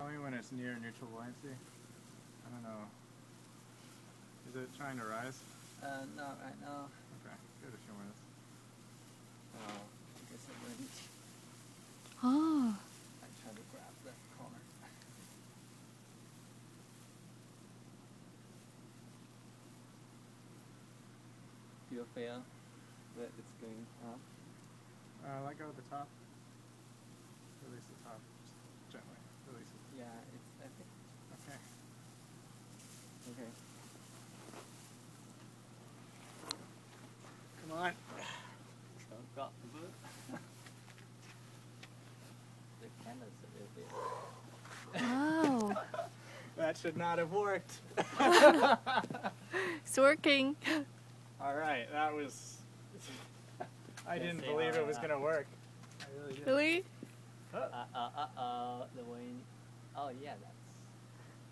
Tell me when it's near neutral buoyancy. I don't know. Is it trying to rise? Not right now. Okay, good if you want us. Oh, I guess it wouldn't. Oh. I tried to grab that corner. Do you feel that it's going up? Let go of the top. Release the top. Just gently. Release it. Yeah, it's... I think... Okay. Okay. Come on. I've got the boat. The camera's a little bit... Wow. That should not have worked. It's working. Alright, that was... I didn't believe it was going to work. I really didn't. Really? The wind. Oh yeah, that's...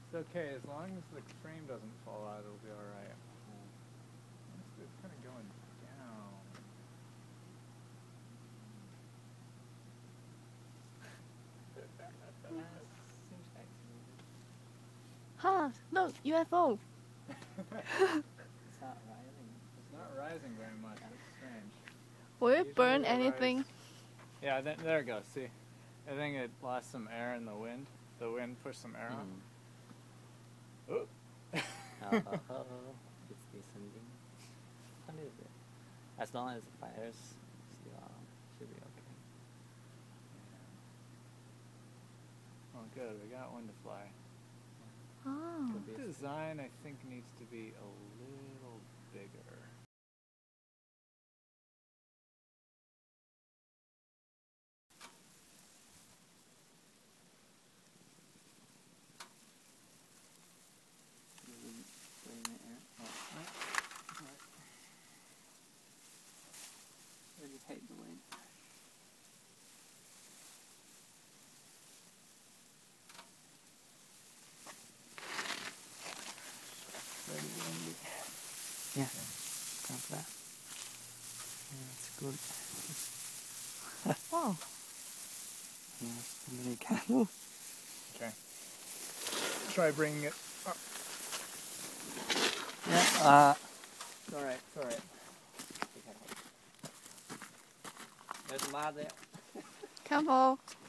It's okay, as long as the frame doesn't fall out, it'll be alright. It's kind of going down. Huh, look, UFO! It's not rising. It's not rising very much, that's strange. Will it burn anything? Yeah, there it goes, see? I think it lost some air in the wind. The wind pushed some air on. Oh! It's descending. A little bit. As long as the fire's still on, should be okay. Yeah. Oh good, we got one to fly. Oh. The design I think needs to be a little bigger. I hate the wind. Very windy. Yeah, got that. Yeah, that's good. Wow. Yeah, it's really candle. Okay. Try bringing it up. Yeah, it's alright, it's alright. There's a lot there. Come on.